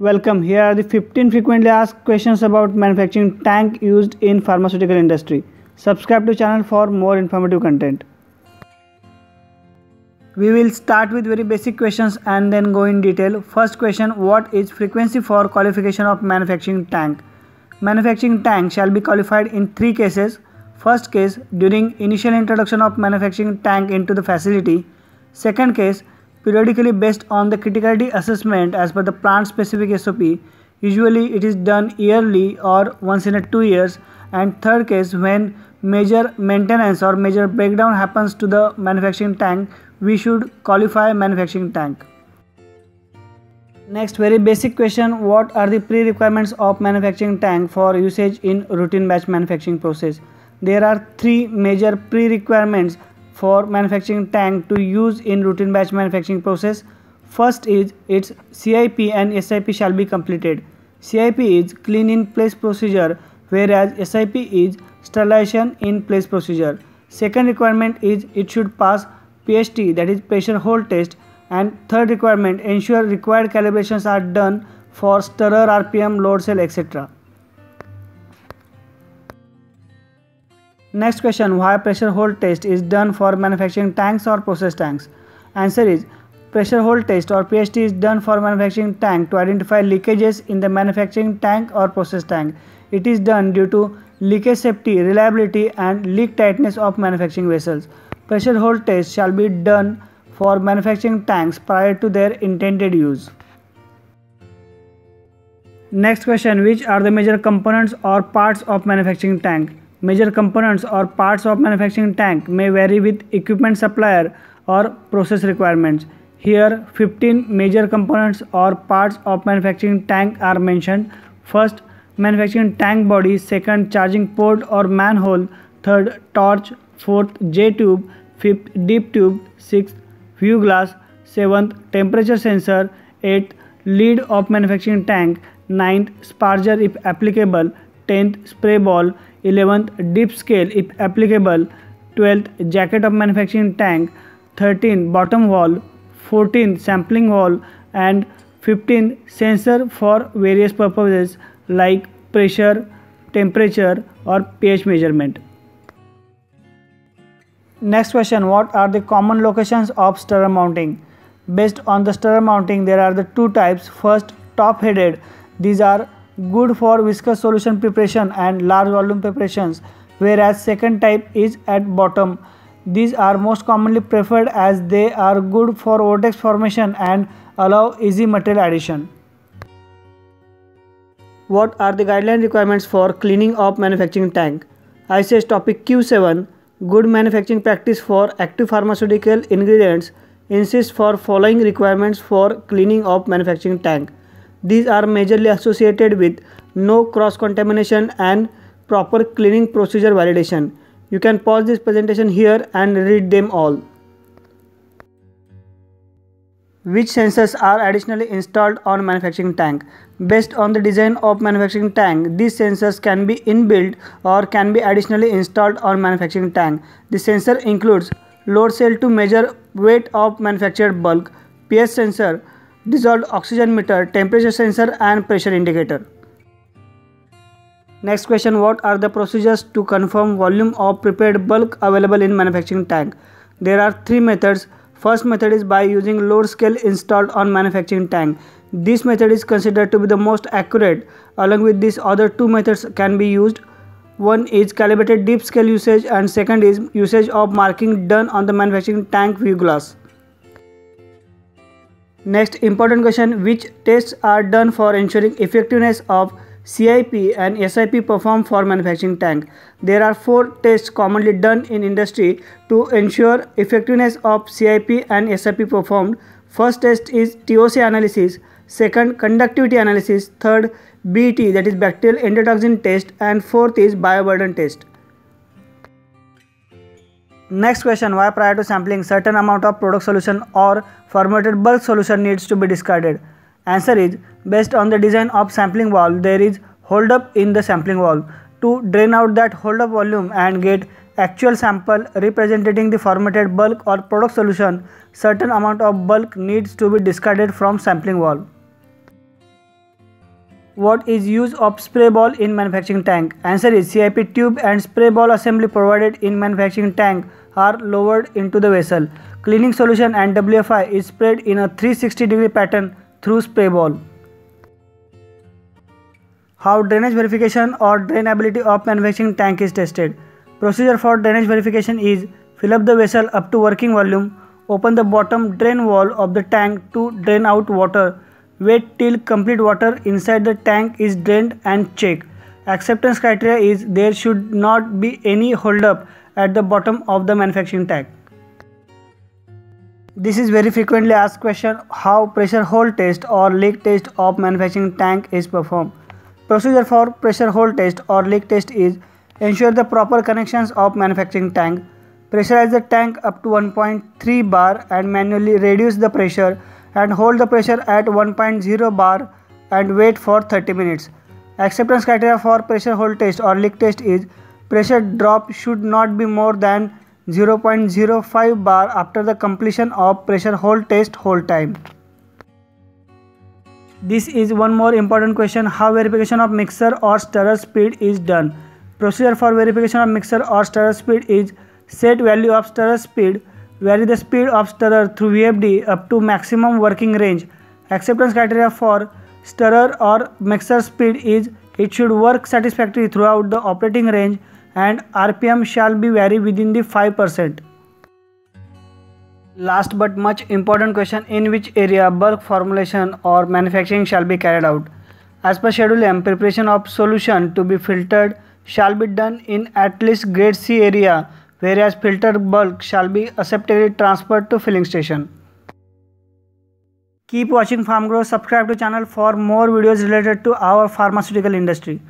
Welcome. Here are the 15 frequently asked questions about manufacturing tank used in pharmaceutical industry. Subscribe to channel for more informative content. We will start with very basic questions and then go in detail. First question, what is frequency for qualification of manufacturing tank? Manufacturing tank shall be qualified in three cases. First case, during initial introduction of manufacturing tank into the facility. Second case, periodically based on the criticality assessment as per the plant specific SOP. Usually it is done yearly or once in 2 years. And third case, when major maintenance or major breakdown happens to the manufacturing tank, we should qualify manufacturing tank. Next, very basic question, what are the pre-requirements of manufacturing tank for usage in routine batch manufacturing process? There are three major pre-requirements for manufacturing tank to use in routine batch manufacturing process. First is its CIP and SIP shall be completed. CIP is clean in place procedure, whereas SIP is sterilization in place procedure. Second requirement is it should pass PHT, that is pressure hold test. And third requirement, ensure required calibrations are done for stirrer, RPM, load cell, etc. Next question, why pressure hold test is done for manufacturing tanks or process tanks? Answer is, pressure hold test or PHT is done for manufacturing tank to identify leakages in the manufacturing tank or process tank. It is done due to leakage safety, reliability and leak tightness of manufacturing vessels. Pressure hold test shall be done for manufacturing tanks prior to their intended use. Next question, which are the major components or parts of manufacturing tank? Major components or parts of manufacturing tank may vary with equipment supplier or process requirements. Here 15 major components or parts of manufacturing tank are mentioned. First, manufacturing tank body. Second, charging port or manhole. Third, torch. Fourth, J tube. Fifth, deep tube. Sixth, view glass. Seventh, temperature sensor. Eighth, lid of manufacturing tank. Ninth, sparger if applicable. 10th, spray ball. 11th, deep scale if applicable. 12th, jacket of manufacturing tank. 13th, bottom wall. 14th, sampling wall. And 15th, sensor for various purposes like pressure, temperature or pH measurement. Next question, what are the common locations of stirrer mounting? Based on the stirrer mounting, there are the two types. First, top headed. These are good for viscous solution preparation and large volume preparations, whereas second type is at bottom. These are most commonly preferred as they are good for vortex formation and allow easy material addition. What are the guideline requirements for cleaning of manufacturing tank? ICH topic Q7, good manufacturing practice for active pharmaceutical ingredients, insists for following requirements for cleaning of manufacturing tank. These are majorly associated with no cross-contamination and proper cleaning procedure validation. You can pause this presentation here and read them all. Which sensors are additionally installed on manufacturing tank? Based on the design of manufacturing tank, these sensors can be inbuilt or can be additionally installed on manufacturing tank. The sensor includes load cell to measure weight of manufactured bulk, pH sensor, dissolved oxygen meter, temperature sensor and pressure indicator. Next question, what are the procedures to confirm volume of prepared bulk available in manufacturing tank? There are three methods. First method is by using load scale installed on manufacturing tank. This method is considered to be the most accurate. Along with this, other two methods can be used. One is calibrated deep scale usage and second is usage of marking done on the manufacturing tank view glass. Next important question, which tests are done for ensuring effectiveness of CIP and SIP performed for manufacturing tank? There are four tests commonly done in industry to ensure effectiveness of CIP and SIP performed. First test is TOC analysis, second conductivity analysis, third BET, that is bacterial endotoxin test and fourth is bioburden test. Next question, why prior to sampling certain amount of product solution or fermented bulk solution needs to be discarded? Answer is, based on the design of sampling valve, there is hold up in the sampling valve. To drain out that hold up volume and get actual sample representing the fermented bulk or product solution, certain amount of bulk needs to be discarded from sampling valve. What is use of spray ball in manufacturing tank? Answer is CIP tube and spray ball assembly provided in manufacturing tank are lowered into the vessel. Cleaning solution and WFI is sprayed in a 360-degree pattern through spray ball. How drainage verification or drainability of manufacturing tank is tested? Procedure for drainage verification is fill up the vessel up to working volume, open the bottom drain wall of the tank to drain out water. Wait till complete water inside the tank is drained and check. Acceptance criteria is there should not be any holdup at the bottom of the manufacturing tank. This is very frequently asked question, how pressure hold test or leak test of manufacturing tank is performed. Procedure for pressure hold test or leak test is ensure the proper connections of manufacturing tank, pressurize the tank up to 1.3 bar and manually reduce the pressure and hold the pressure at 1.0 bar and wait for 30 minutes. Acceptance criteria for pressure hold test or leak test is pressure drop should not be more than 0.05 bar after the completion of pressure hold test hold time. This is one more important question, how verification of mixer or stirrer speed is done. Procedure for verification of mixer or stirrer speed is set value of stirrer speed, vary the speed of stirrer through VFD up to maximum working range. Acceptance criteria for stirrer or mixer speed is it should work satisfactorily throughout the operating range and RPM shall be varied within the 5%. Last but much important question, in which area bulk formulation or manufacturing shall be carried out? As per schedule M, preparation of solution to be filtered shall be done in at least grade C area, whereas filtered bulk shall be acceptably transferred to filling station. Keep watching PharmGrow, subscribe to channel for more videos related to our pharmaceutical industry.